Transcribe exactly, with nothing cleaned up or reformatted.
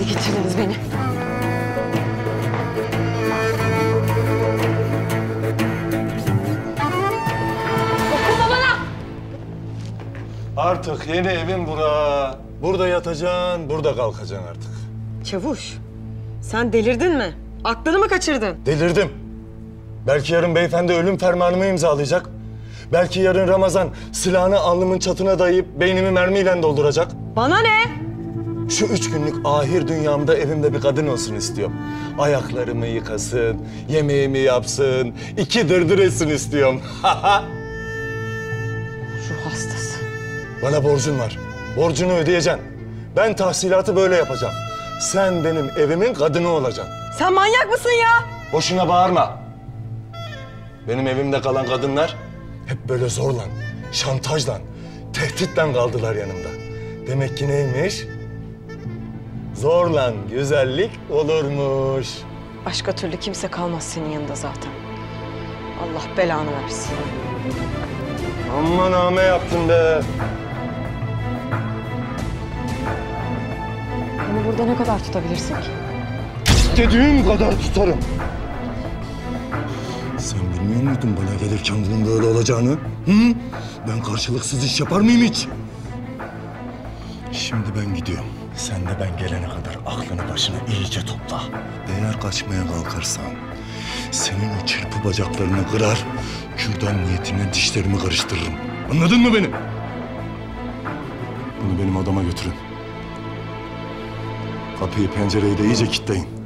Siz getirdiniz beni. Dokunma bana! Artık yeni evin bura. Burada yatacaksın, burada kalkacaksın artık. Çavuş, sen delirdin mi? Aklını mı kaçırdın? Delirdim. Belki yarın beyefendi ölüm fermanımı imzalayacak. Belki yarın Ramazan silahını alnımın çatına dayayıp beynimi mermiyle dolduracak. Bana ne? Şu üç günlük ahir dünyamda evimde bir kadın olsun istiyorum. Ayaklarımı yıkasın, yemeğimi yapsın, iki dırdır etsin istiyorum. Ruh hastası. Bana borcun var. Borcunu ödeyeceksin. Ben tahsilatı böyle yapacağım. Sen benim evimin kadını olacaksın. Sen manyak mısın ya? Boşuna bağırma. Benim evimde kalan kadınlar hep böyle zorla, şantajla, tehditle kaldılar yanımda. Demek ki neymiş? Zorla güzellik olurmuş. Başka türlü kimse kalmaz senin yanında zaten. Allah belanı versin. Amma name yaptın be. Beni burada ne kadar tutabilirsin ki? İstediğim kadar tutarım. Sen bilmiyor muydun bana gelirken bunun böyle olacağını? Hı? Ben karşılıksız iş yapar mıyım hiç? Şimdi ben gidiyorum. Sen de ben gelene kadar aklını başına iyice topla. Eğer kaçmaya kalkarsan senin o çırpı bacaklarını kırar, kürdan niyetinden dişlerimi karıştırırım. Anladın mı beni? Bunu benim adama götürün. Kapıyı, pencereyi de iyice kilitleyin.